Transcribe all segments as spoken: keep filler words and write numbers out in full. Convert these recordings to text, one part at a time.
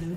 Blue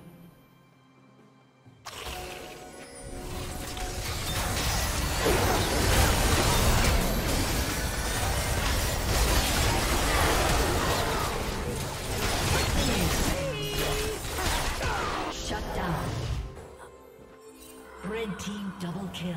Shut down. Red team double kill.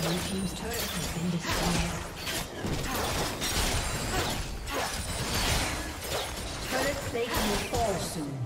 Blue team's turret has been destroyed. Turret plate will fall soon.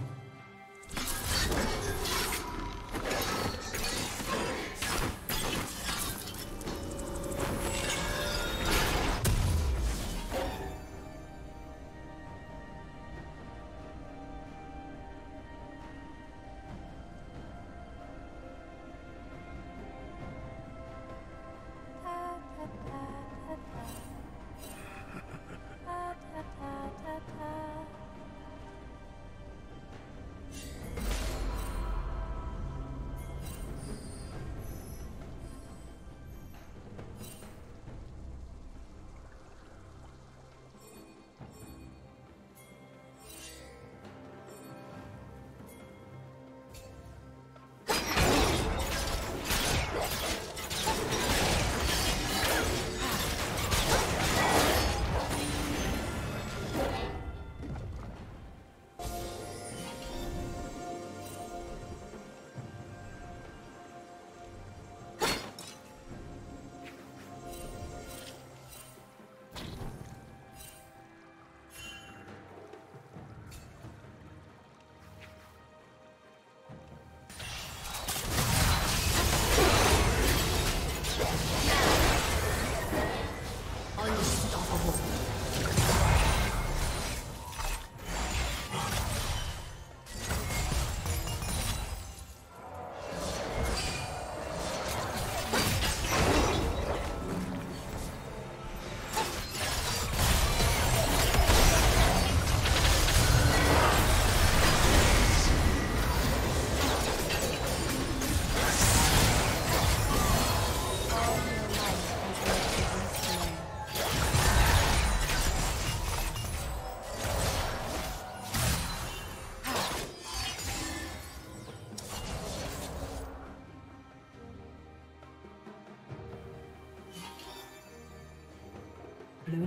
Blue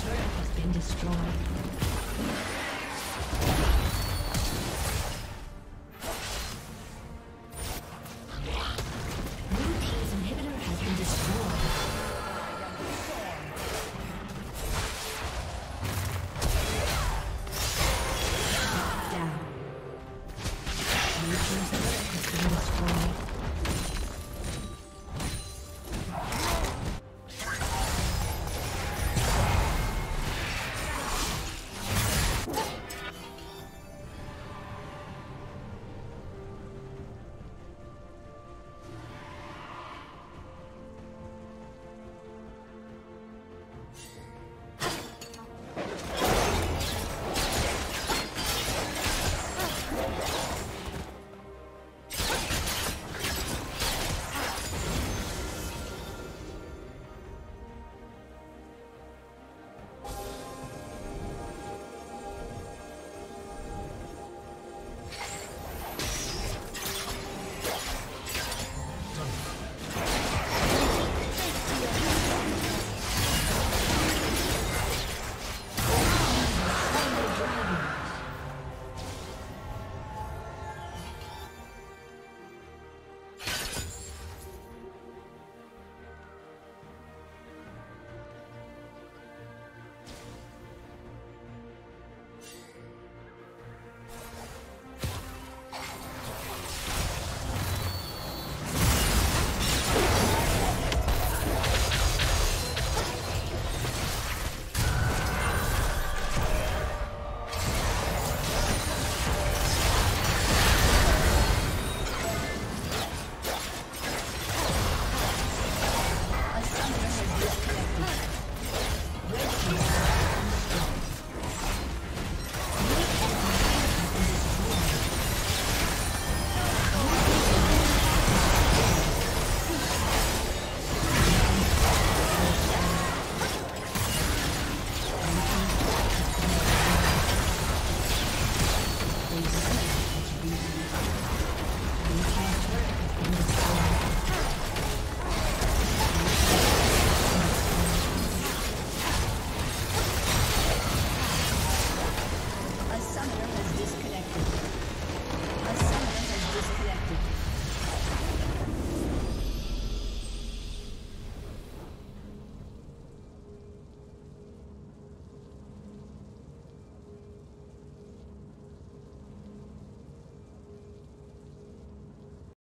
turret has been destroyed. Destroyed.